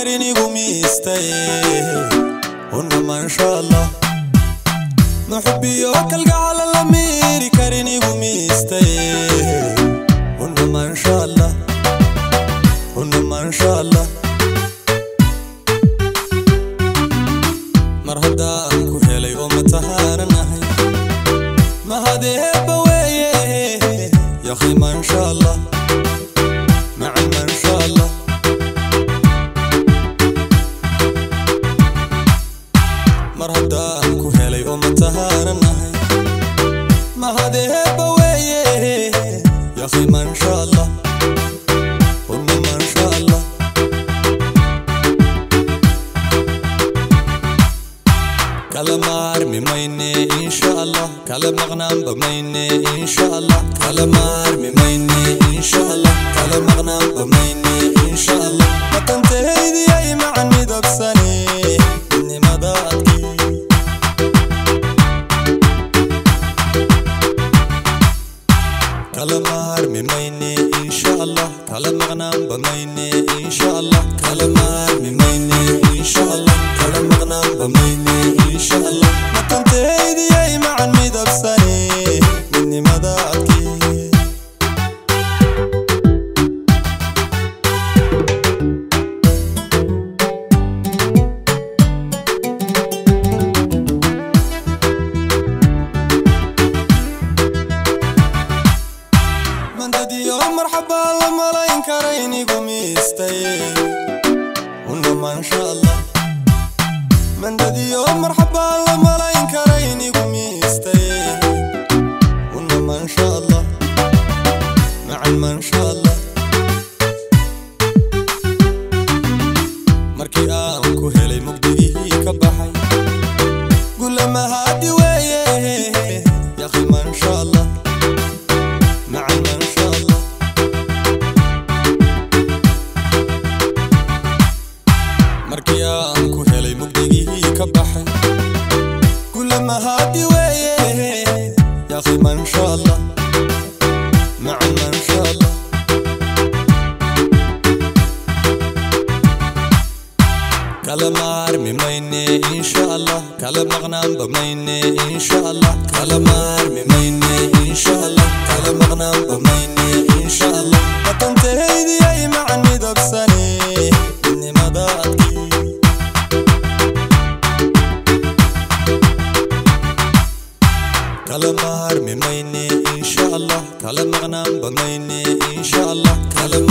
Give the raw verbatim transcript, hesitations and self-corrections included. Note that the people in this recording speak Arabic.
داريني قومي استايه ونقوم ان شاء الله نحبي يوك القى على الامير كاريني قومي استايه ونقوم ان شاء الله ونقوم ان شاء الله مرحب دام كحيلي ومتهانا نحي ما هادي هبويه يا اخي ما ان شاء الله معنا ان شاء الله مرحب دام كحيلي ومتهانا نحي ما هادي هبويه يا اخي ما ان شاء الله ونما ان شاء الله كلمار مميني ان شاء الله كلام مغنم بميني ان شاء الله كلمار مميني ان شاء الله كلام مغنم بميني ان شاء الله ما تنتهي دي اي معني دبسني اني ما ضاقي كلمار مميني ان شاء الله كلام مغنم بميني ان شاء الله كلمار مميني ان شاء الله كلام مغنم بميني ان شاء الله ما تنتهي دي اي معني دبسني مني ما ضاقي مرحبا لما لا ينكريني قومي استايه ونما ان شاء الله من دادي يوم مرحبا لما لا ينكريني قومي استايه ونما ان شاء الله معلما ان شاء الله مركي انكو هلي مبدئي كبحي قول لما هادي ويه يا اخي ما ان شاء الله معلما ان شاء الله مركيان كهلي مبدئي كبحي كلما هادي ويه يا اخي ما ان شاء الله معنا ان شاء الله كلمار مميني ان شاء الله كلام مغنم بميني ان شاء الله كلمار مميني ان شاء الله كلام مغنم بميني ان شاء الله ما تنتهي دي اي معني دبسني اني ما ضاقي كلمار مميني ان شاء الله كلام مغنم بميني ان شاء الله كلام